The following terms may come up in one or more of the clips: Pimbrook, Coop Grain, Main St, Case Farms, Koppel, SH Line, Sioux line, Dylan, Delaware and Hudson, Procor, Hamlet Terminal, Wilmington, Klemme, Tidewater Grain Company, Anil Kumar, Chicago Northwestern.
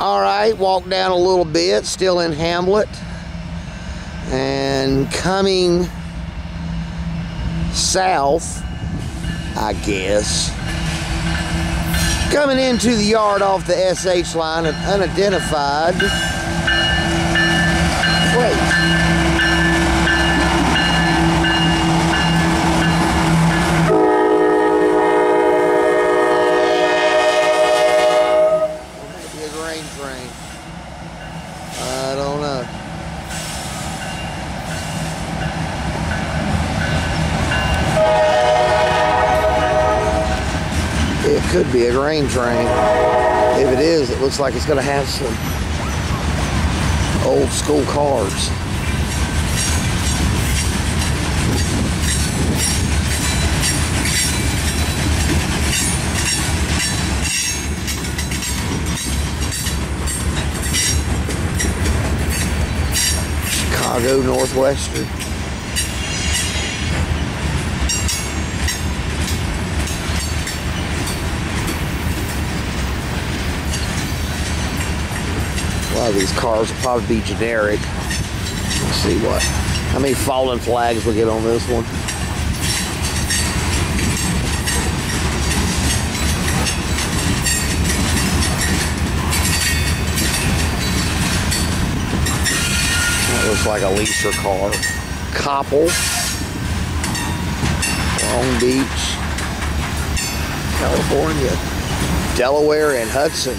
All right, walk down a little bit, still in Hamlet, and coming south, I guess. Coming into the yard off the SH line, an unidentified freight. Could be a grain train. If it is, it looks like it's going to have some old school cars. Chicago Northwestern. A lot of these cars will probably be generic. Let's see what, how many fallen flags we get on this one. That looks like a leaser car. Koppel, Long Beach, California, Delaware and Hudson.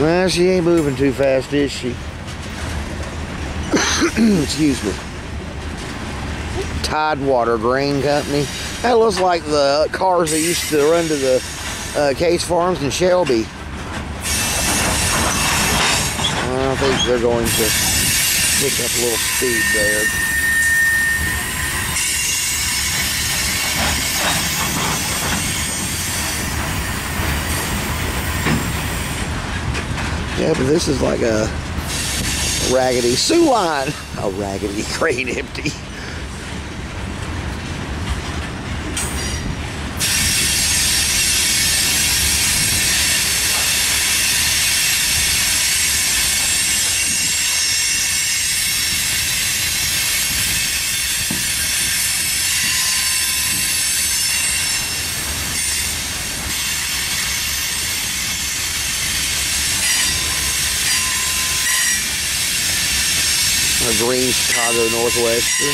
Well, she ain't moving too fast, is she? Excuse me. Tidewater Grain Company. That looks like the cars that used to run to the Case Farms in Shelby. I think they're going to pick up a little speed there. Yeah, but this is like a raggedy Sioux line. A raggedy crate empty. Green Chicago Northwestern.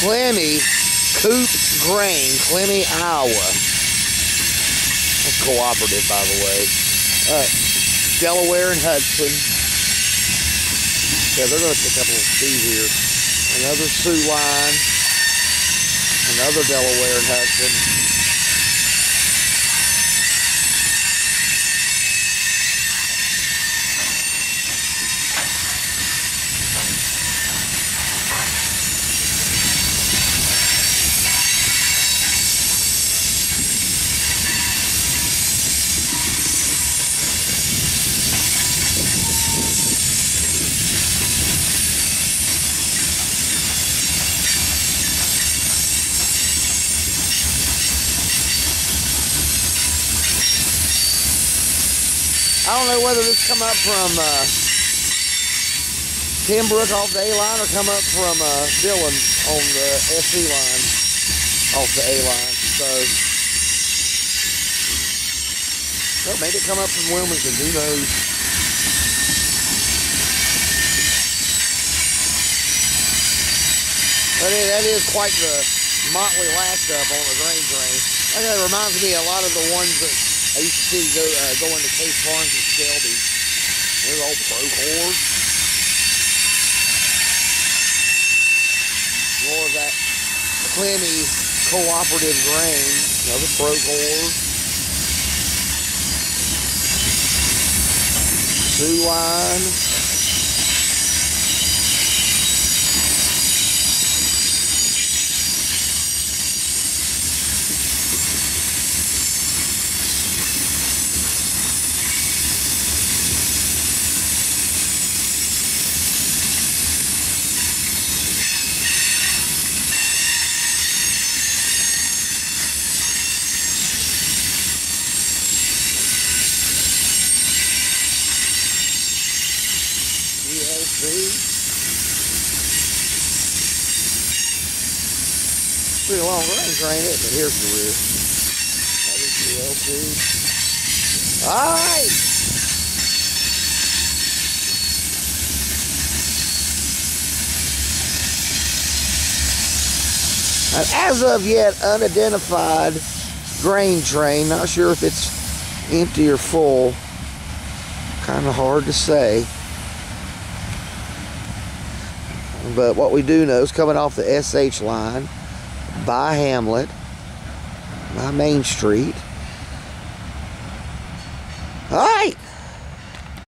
Klemme, Coop Grain, Klemme, Iowa. That's cooperative, by the way. Delaware and Hudson. Yeah, they're going to pick up a little speed here. Another Sioux line. Another Delaware and Hudson. I don't know whether this come up from Pimbrook off the A line or come up from Dylan on the SC line off the A line. So, well, maybe it come up from Wilmington. Who knows? But yeah, that is quite the motley last up on the grain train. That reminds me a lot of the ones that I used to see go into Case Farms and Shelby. There's old Procor. More of that Klemme cooperative grain. Another Procor. Sioux line. Pretty long range, ain't it? But here's the rear. That is the LP. Alright! An as of yet unidentified grain train. Not sure if it's empty or full. Kind of hard to say. But what we do know is coming off the SH line by Hamlet, by Main Street.